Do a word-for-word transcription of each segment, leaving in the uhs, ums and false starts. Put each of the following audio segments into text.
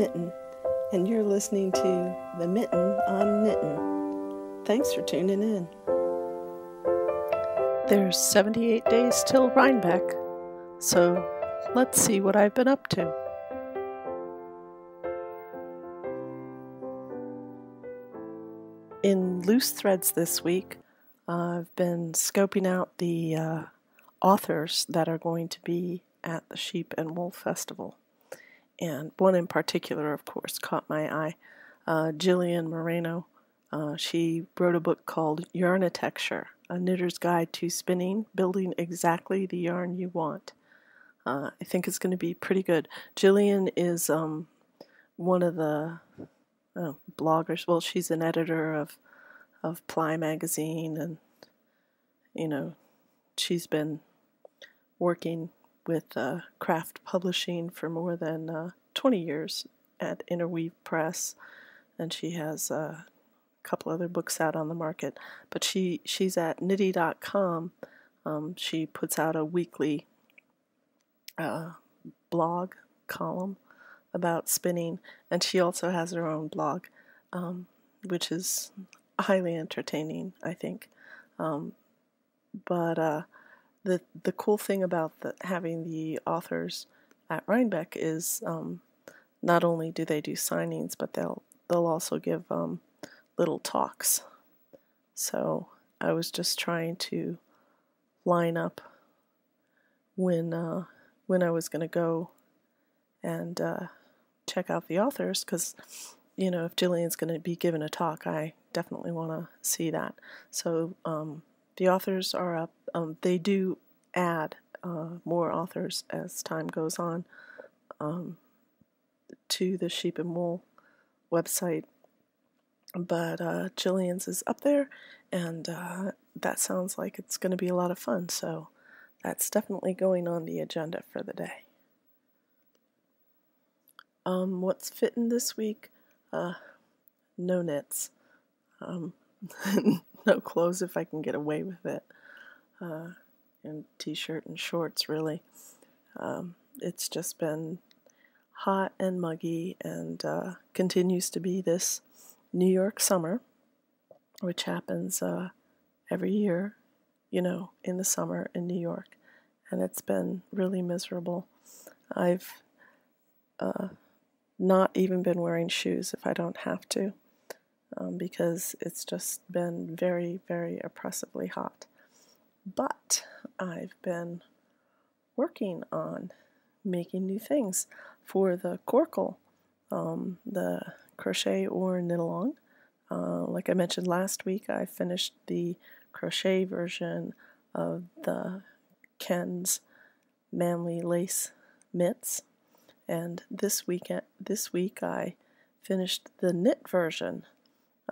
Knittin', and you're listening to The Mitten on Knittin'. Thanks for tuning in. There's seventy-eight days till Rhinebeck, so let's see what I've been up to. In Loose Threads this week, uh, I've been scoping out the uh, authors that are going to be at the Sheep and Wool Festival. And one in particular, of course, caught my eye. Uh, Jillian Moreno, uh, she wrote a book called Yarnitecture, A Knitter's Guide to Spinning, Building Exactly the Yarn You Want. Uh, I think it's going to be pretty good. Jillian is um, one of the uh, bloggers. Well, she's an editor of, of Ply Magazine, and, you know, she's been working with uh, craft publishing for more than uh, twenty years at Interweave Press, and she has uh, a couple other books out on the market. But she she's at knitty dot com. Um, she puts out a weekly uh, blog column about spinning, and she also has her own blog, um, which is highly entertaining, I think. Um, but uh, The the cool thing about the, having the authors at Rhinebeck is um, not only do they do signings, but they'll they'll also give um, little talks. So I was just trying to line up when uh, when I was going to go and uh, check out the authors, because you know if Jillian's going to be giving a talk, I definitely want to see that. So. Um, The authors are up. Um, they do add uh, more authors as time goes on um, to the Sheep and Wool website. But uh, Jillian's is up there, and uh, that sounds like it's going to be a lot of fun. So that's definitely going on the agenda for the day. Um, what's fitting this week? Uh, no knits. Um, No clothes if I can get away with it, uh, and t-shirt and shorts really. Um, it's just been hot and muggy, and uh, continues to be this New York summer, which happens uh, every year, you know, in the summer in New York, and it's been really miserable. I've uh, not even been wearing shoes if I don't have to. Um, because it's just been very, very oppressively hot. But I've been working on making new things for the Corkle, um, the crochet or knit along. Uh, like I mentioned last week, I finished the crochet version of the Ken's Manly Lace mitts, and this weekend, this week I finished the knit version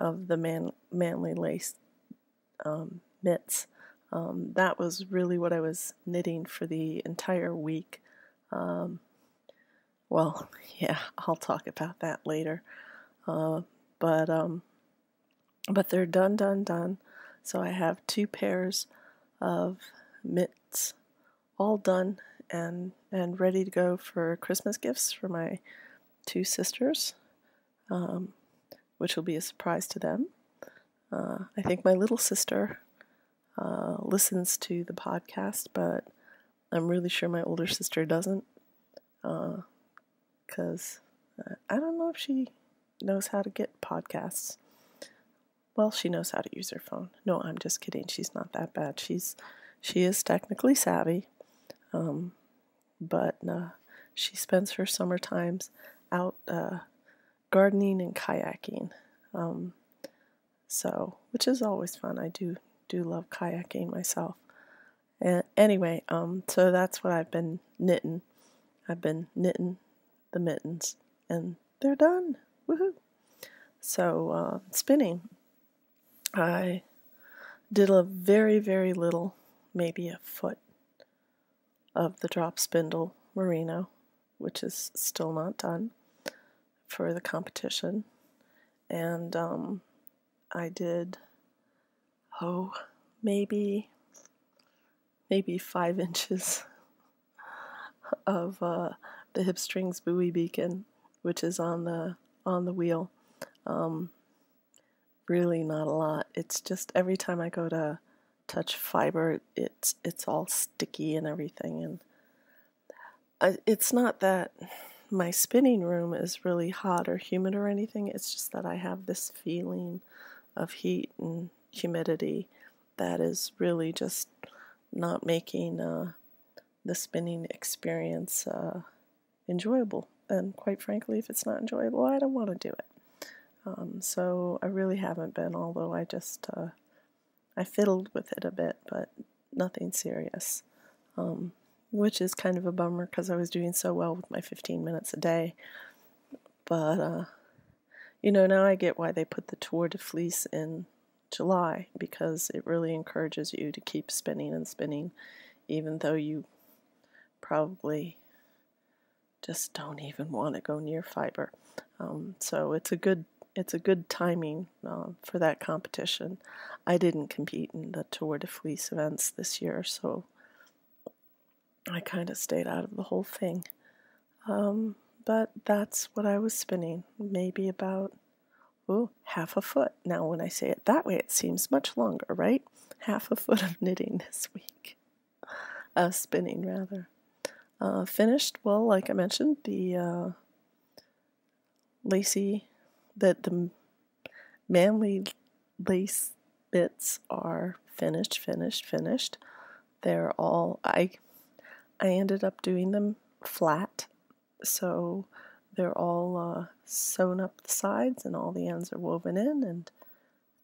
of the man, manly lace um, mitts. Um, that was really what I was knitting for the entire week. Um, well, yeah, I'll talk about that later. Uh, but um, but they're done, done, done. So I have two pairs of mitts all done and, and ready to go for Christmas gifts for my two sisters. Um, which will be a surprise to them. Uh, I think my little sister uh, listens to the podcast, but I'm really sure my older sister doesn't, because uh, I don't know if she knows how to get podcasts. Well, she knows how to use her phone. No, I'm just kidding. She's not that bad. She's she is technically savvy, um, but uh, she spends her summer times out uh, gardening and kayaking, um, so which is always fun. I do do love kayaking myself. And anyway, um, so that's what I've been knitting. I've been knitting the mittens, and they're done. Woohoo! So uh, spinning, I did a very very little, maybe a foot of the drop spindle merino, which is still not done for the competition, and um, I did, oh, maybe, maybe five inches of uh, the Hipstrings buoy beacon which is on the on the wheel. Um, really not a lot. It's just every time I go to touch fiber, it's it's all sticky and everything. And I, it's not that my spinning room is really hot or humid or anything. It's just that I have this feeling of heat and humidity that is really just not making uh, the spinning experience uh, enjoyable. And quite frankly, if it's not enjoyable, I don't want to do it. Um, so I really haven't been, although I just uh, I fiddled with it a bit, but nothing serious, um, which is kind of a bummer because I was doing so well with my fifteen minutes a day. But uh, you know, now I get why they put the Tour de Fleece in July, because it really encourages you to keep spinning and spinning, even though you probably just don't even want to go near fiber. Um, so it's a good it's a good timing uh, for that competition. I didn't compete in the Tour de Fleece events this year, so I kind of stayed out of the whole thing. Um, but that's what I was spinning, maybe about ooh, half a foot. Now when I say it that way, it seems much longer, right? Half a foot of knitting this week. Uh, spinning, rather. Uh, finished, well, like I mentioned, the uh, lacy, that the manly lace bits are finished, finished, finished. They're all, I, I ended up doing them flat, so they're all uh, sewn up the sides, and all the ends are woven in, and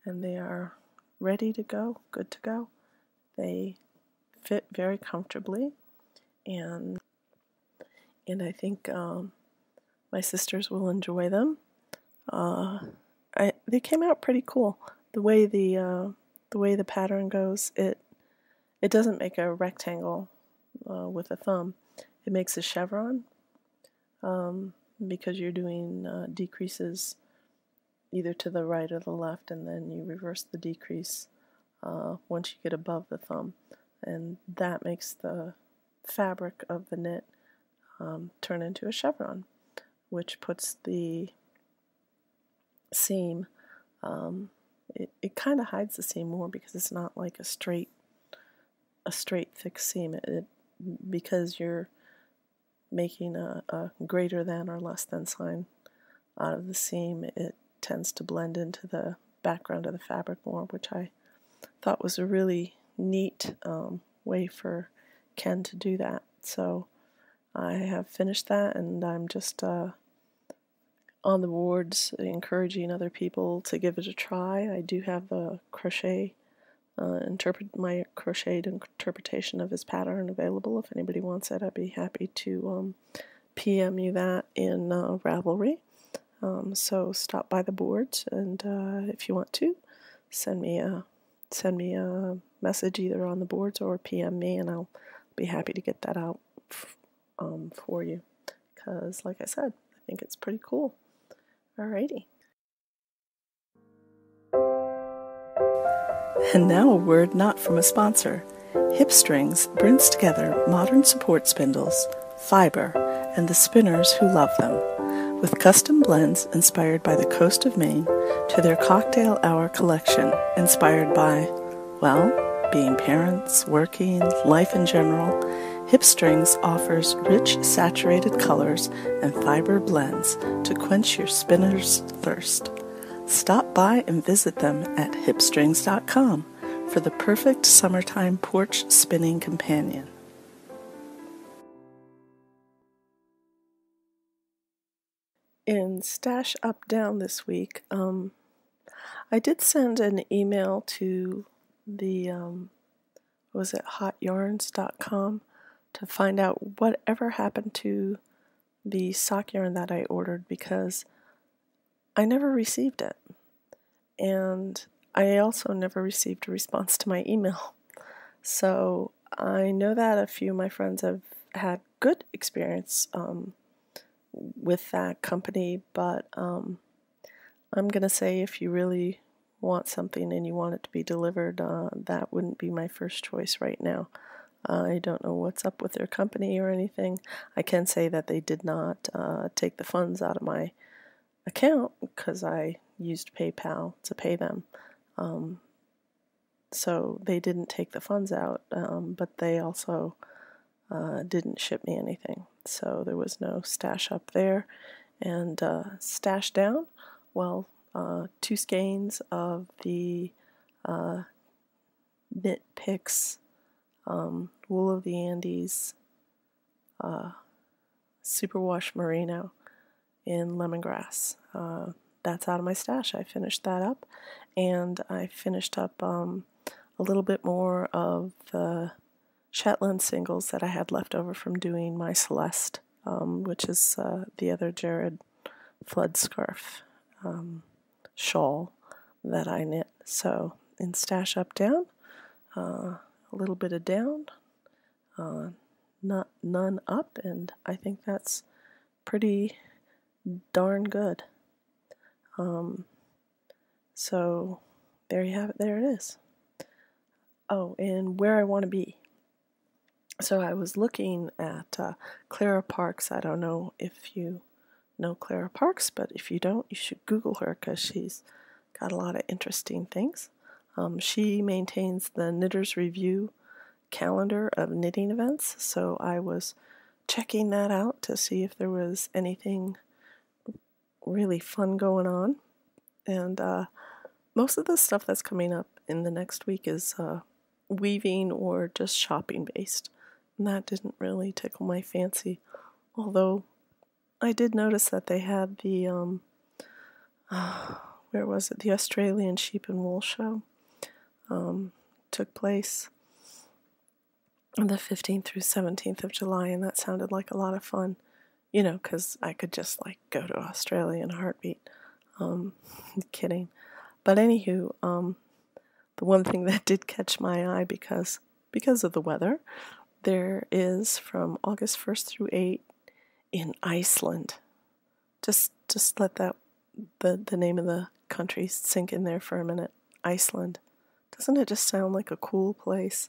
and they are ready to go, good to go. They fit very comfortably. And and I think um, my sisters will enjoy them. Uh, I they came out pretty cool. The way the uh, the way the pattern goes, it it doesn't make a rectangle uh, with a thumb. It makes a chevron, um, because you're doing uh, decreases either to the right or the left, and then you reverse the decrease uh, once you get above the thumb, and that makes the fabric of the knit um, turn into a chevron, which puts the seam, um, it, it kind of hides the seam more because it's not like a straight a straight thick seam, it, it, because you're making a, a greater than or less than sign out of the seam, it tends to blend into the background of the fabric more, which I thought was a really neat um, way for Ken to do that. So I have finished that, and I'm just uh, on the boards encouraging other people to give it a try. I do have a crochet uh, interpret my crocheted interpretation of his pattern available. If anybody wants it, I'd be happy to um, P M you that in uh, Ravelry. Um, so stop by the boards, and uh, if you want to, send me a send me a message either on the boards or P M me, and I'll be happy to get that out um, for you, because like I said, I think it's pretty cool. Alrighty. And now a word not from a sponsor. Hipstrings brings together modern support spindles, fiber, and the spinners who love them, with custom blends inspired by the coast of Maine to their cocktail hour collection inspired by, well, being parents, working, life in general. Hipstrings offers rich saturated colors and fiber blends to quench your spinner's thirst. Stop by and visit them at hipstrings dot com for the perfect summertime porch spinning companion. In Stash Up Down this week, um, I did send an email to the, um, was it hot yarns dot com to find out whatever happened to the sock yarn that I ordered, because I never received it, and I also never received a response to my email. So I know that a few of my friends have had good experience um, with that company, but um, I'm going to say if you really want something and you want it to be delivered, uh, that wouldn't be my first choice right now. Uh, I don't know what's up with their company or anything. I can say that they did not uh, take the funds out of my account because I used PayPal to pay them. Um, so they didn't take the funds out, um, but they also uh, didn't ship me anything. So there was no stash up there. And uh, stash down, well, uh, two skeins of the uh, Knit Picks um, Wool of the Andes uh, Superwash Merino in lemongrass. Uh, that's out of my stash. I finished that up, and I finished up um, a little bit more of the Shetland singles that I had left over from doing my Celeste, Um, which is uh, the other Jared Flood scarf um, shawl that I knit. So in stash up down, uh, a little bit of down, uh, not none up, and I think that's pretty darn good. Um, so there you have it. There it is. Oh, and where I want to be. So I was looking at uh, Clara Parks. I don't know if you know Clara Parks, but if you don't, you should Google her because she's got a lot of interesting things. Um, she maintains the Knitter's Review calendar of knitting events, so I was checking that out to see if there was anything really fun going on. And uh, most of the stuff that's coming up in the next week is uh, weaving or just shopping based. And that didn't really tickle my fancy, although I did notice that they had the, um, uh, where was it, the Australian Sheep and Wool Show um, took place on the fifteenth through seventeenth of July, and that sounded like a lot of fun, you know, because I could just, like, go to Australia in a heartbeat. Um, kidding. But anywho, um, the one thing that did catch my eye because because of the weather, there is from August first through eighth in Iceland. Just just let that the the name of the country sink in there for a minute. Iceland. Doesn't it just sound like a cool place?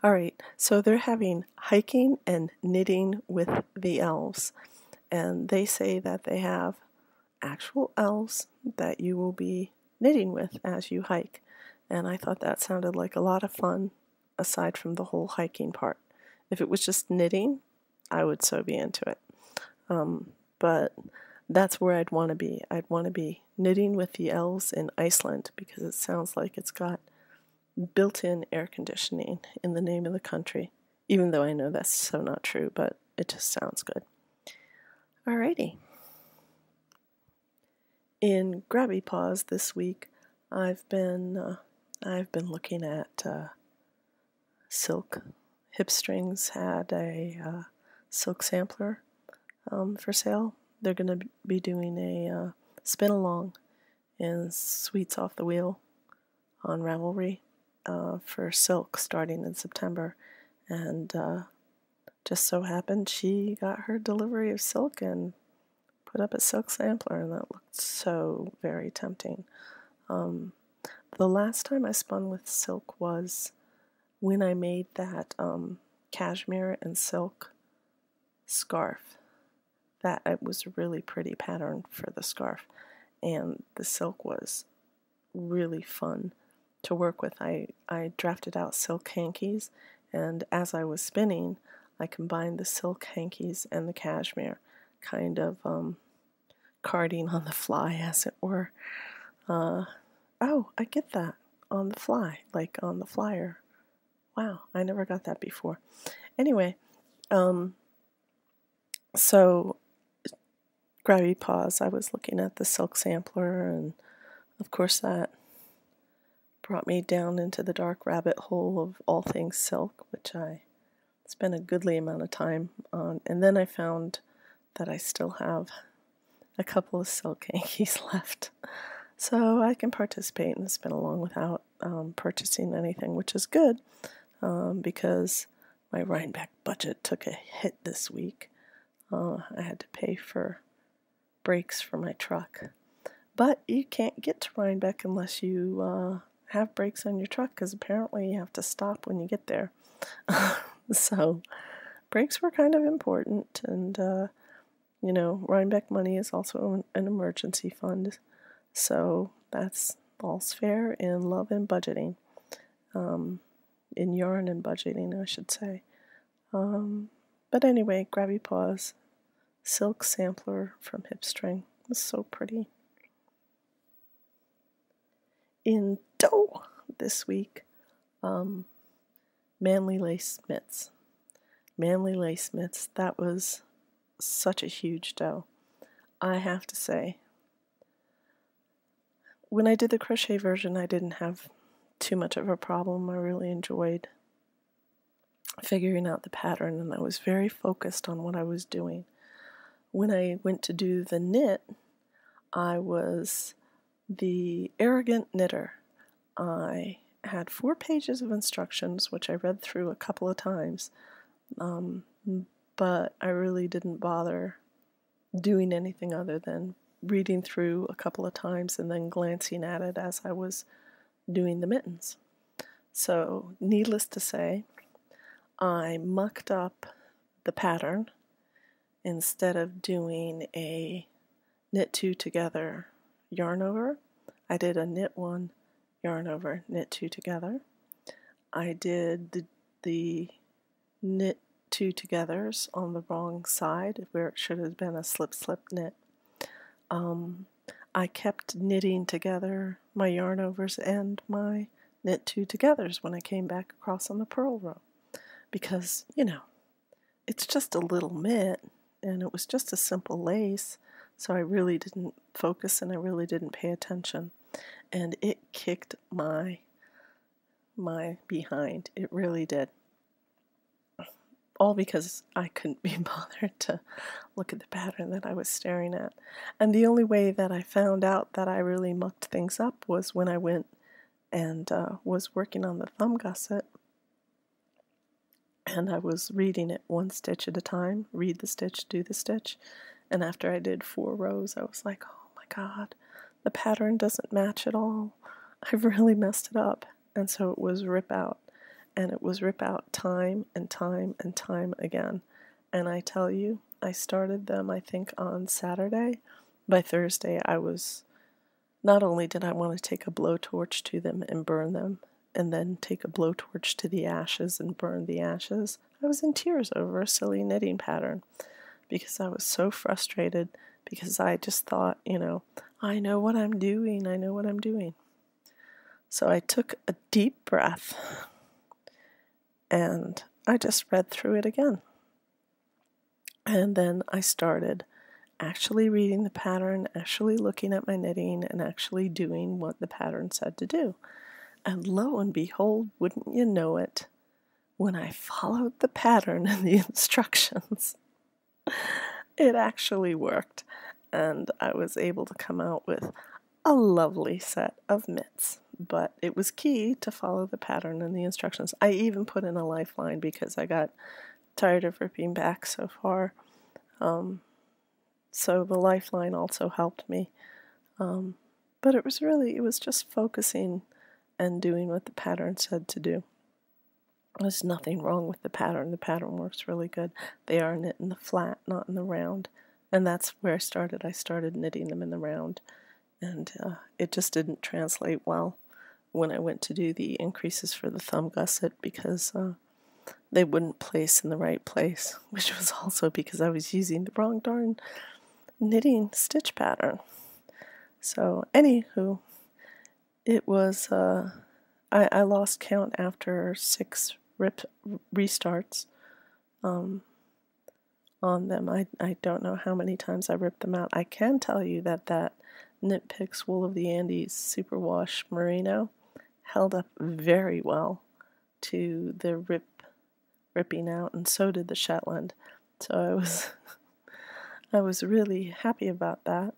All right. So they're having hiking and knitting with the elves, and they say that they have actual elves that you will be knitting with as you hike. And I thought that sounded like a lot of fun, aside from the whole hiking part. If it was just knitting, I would so be into it. Um, but that's where I'd want to be. I'd want to be knitting with the elves in Iceland, because it sounds like it's got built-in air conditioning in the name of the country, even though I know that's so not true, but it just sounds good. Alrighty. In Grabby Paws this week, I've been uh, I've been looking at uh, silk. Hipstrings had a uh, silk sampler um, for sale. They're going to be doing a uh, spin along and sweets off the wheel on Ravelry uh, for silk starting in September, and uh, just so happened she got her delivery of silk and put up a silk sampler, and that looked so very tempting. Um, the last time I spun with silk was when I made that um, cashmere and silk scarf. That it was a really pretty pattern for the scarf, and the silk was really fun to work with. I, I drafted out silk hankies, and as I was spinning, I combined the silk hankies and the cashmere, kind of um, carding on the fly, as it were. Uh, oh, I get that. On the fly, like on the flyer. Wow, I never got that before. Anyway, um, so Grabby Paws, I was looking at the silk sampler, and of course that brought me down into the dark rabbit hole of all things silk, which I spent a goodly amount of time on. And then I found that I still have a couple of silk hankies left, so I can participate in the spin along without um, purchasing anything, which is good um, because my Rhinebeck budget took a hit this week. Uh, I had to pay for brakes for my truck, but you can't get to Rhinebeck unless you uh, have brakes on your truck, because apparently you have to stop when you get there. So brakes were kind of important, and uh, you know, Rhinebeck money is also an emergency fund, so that's all's fair in love and budgeting, um, in yarn and budgeting, I should say. Um, but anyway, Grabby Paws silk sampler from Hipstring. It's so pretty. In dough this week, um, Manly Lace Mitts. Manly Lace Mitts, that was such a huge dough. I have to say, when I did the crochet version, I didn't have too much of a problem. I really enjoyed figuring out the pattern, and I was very focused on what I was doing. When I went to do the knit, I was the arrogant knitter. I had four pages of instructions, which I read through a couple of times, um, but I really didn't bother doing anything other than reading through a couple of times and then glancing at it as I was doing the mittens. So, needless to say, I mucked up the pattern. Instead of doing a knit two together, yarn over, I did a knit one, yarn over, knit two together. I did the, the knit two togethers on the wrong side, where it should have been a slip slip knit. Um, I kept knitting together my yarn overs and my knit two togethers when I came back across on the purl row, because, you know, it's just a little mitt, and it was just a simple lace, so I really didn't focus and I really didn't pay attention, and it kicked my my behind. It really did. All because I couldn't be bothered to look at the pattern that I was staring at. And the only way that I found out that I really mucked things up was when I went and uh, was working on the thumb gusset, and I was reading it one stitch at a time, read the stitch, do the stitch, and after I did four rows, I was like, oh my god, the pattern doesn't match at all. I've really messed it up. And so it was rip out, and it was rip out time and time and time again. And I tell you, I started them, I think, on Saturday. By Thursday, I was, not only did I want to take a blowtorch to them and burn them, and then take a blowtorch to the ashes and burn the ashes, I was in tears over a silly knitting pattern, because I was so frustrated, because I just thought, you know, I know what I'm doing, I know what I'm doing. So I took a deep breath, and I just read through it again. And then I started actually reading the pattern, actually looking at my knitting, and actually doing what the pattern said to do. And lo and behold, wouldn't you know it, when I followed the pattern and the instructions, it actually worked. And I was able to come out with a lovely set of mitts. But it was key to follow the pattern and the instructions. I even put in a lifeline because I got tired of ripping back so far. Um, so the lifeline also helped me. Um, but it was really, it was just focusing and doing what the pattern said to do. There's nothing wrong with the pattern. The pattern works really good. They are knit in the flat, not in the round. And that's where I started. I started knitting them in the round. And uh, it just didn't translate well when I went to do the increases for the thumb gusset, because uh, they wouldn't place in the right place, which was also because I was using the wrong darn knitting stitch pattern. So, anywho, it was, uh, I, I lost count after six rip restarts um, on them. I, I don't know how many times I ripped them out. I can tell you that that Knit Picks Wool of the Andes Superwash Merino held up very well to the rip ripping out, and so did the Shetland. So I was, I was really happy about that.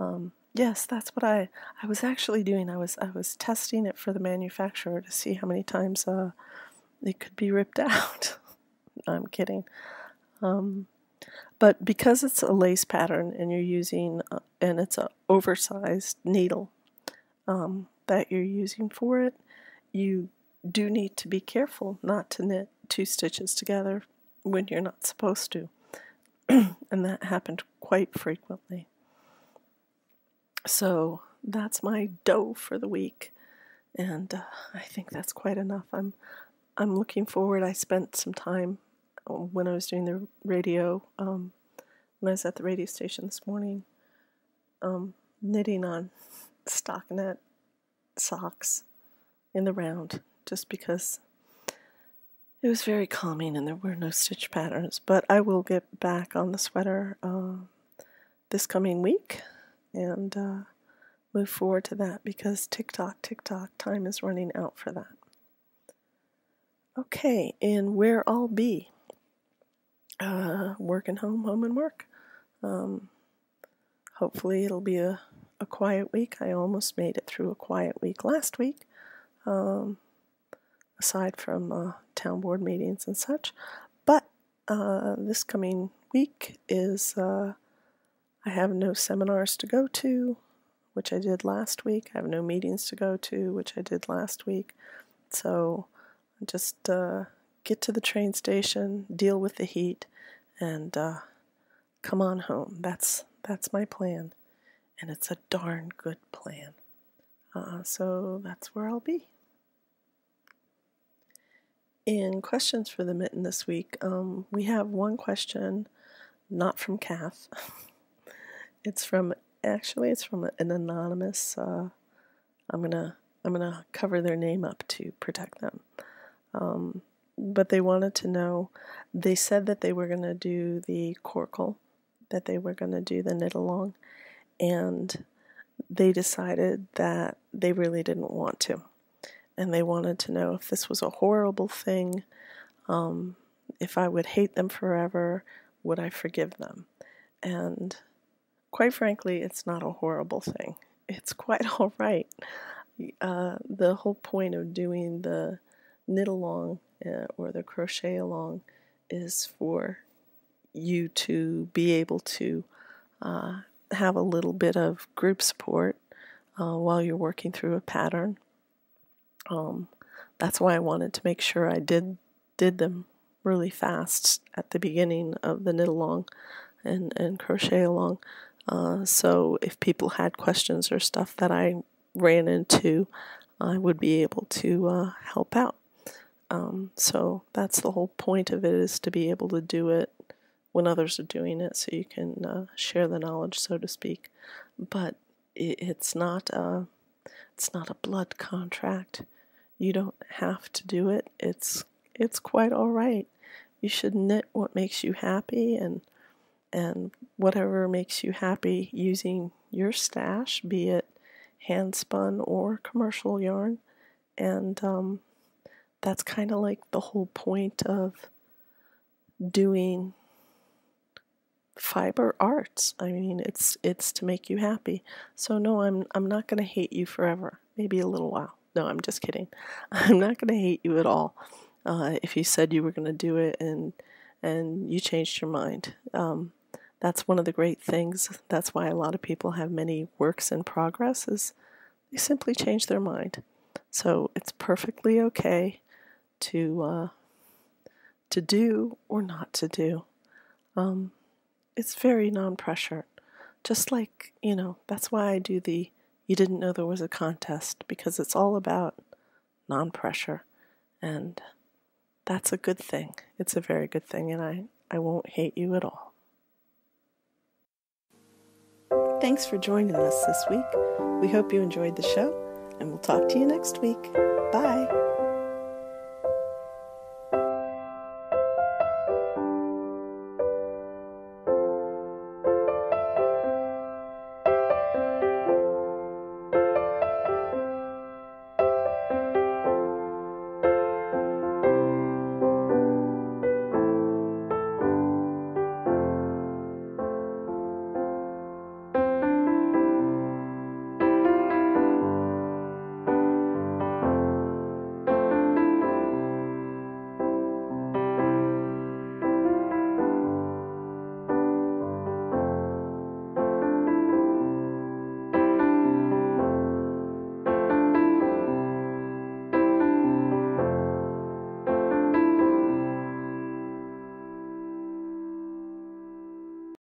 Um, Yes, that's what I, I was actually doing. I was I was testing it for the manufacturer to see how many times uh, it could be ripped out. I'm kidding. Um, but because it's a lace pattern and you're using, uh, and it's an oversized needle, um, that you're using for it, you do need to be careful not to knit two stitches together when you're not supposed to. And that happened quite frequently. So that's my dough for the week, and uh, I think that's quite enough. I'm I'm looking forward. I spent some time when I was doing the radio, um, when I was at the radio station this morning, um, knitting on stockinette socks in the round, just because it was very calming and there were no stitch patterns. But I will get back on the sweater uh, this coming week and uh, move forward to that, because tick-tock, tick-tock, time is running out for that. Okay, and where I'll be, uh, work and home, home and work. Um, hopefully it'll be a, a quiet week. I almost made it through a quiet week last week, um, aside from uh, town board meetings and such. But uh, this coming week is, uh, I have no seminars to go to, which I did last week. I have no meetings to go to, which I did last week. So just uh, get to the train station, deal with the heat, and uh, come on home. That's that's my plan, and it's a darn good plan. Uh, so that's where I'll be. In questions for the mitten this week, um, we have one question, not from Kath. It's from actually it's from an anonymous. Uh, I'm gonna I'm gonna cover their name up to protect them. Um, but they wanted to know, they said that they were going to do the coracle, that they were going to do the knit along, and they decided that they really didn't want to. And they wanted to know if this was a horrible thing, um, if I would hate them forever, would I forgive them? And quite frankly, it's not a horrible thing. It's quite all right. Uh, the whole point of doing the knit along uh, or the crochet along is for you to be able to uh, have a little bit of group support uh, while you're working through a pattern. Um, that's why I wanted to make sure I did did them really fast at the beginning of the knit along and, and crochet along, uh, so if people had questions or stuff that I ran into, I would be able to uh, help out. Um, so that's the whole point of it, is to be able to do it when others are doing it, so you can uh, share the knowledge, so to speak. But it, it's not a, it's not a blood contract. You don't have to do it. It's it's quite all right. You should knit what makes you happy, and and whatever makes you happy using your stash, be it hand spun or commercial yarn. And um, that's kind of like the whole point of doing fiber arts. I mean, it's it's to make you happy. So no, I'm I'm not going to hate you forever. Maybe a little while. No, I'm just kidding. I'm not going to hate you at all. Uh, if you said you were going to do it and and you changed your mind, um, that's one of the great things. That's why a lot of people have many works in progress, is they simply change their mind. So it's perfectly okay to uh, to do or not to do. Um, it's very non-pressured. Just like, you know, that's why I do the "you didn't know there was a contest," because it's all about non-pressure. And that's a good thing. It's a very good thing, and I, I won't hate you at all. Thanks for joining us this week. We hope you enjoyed the show, and we'll talk to you next week. Bye!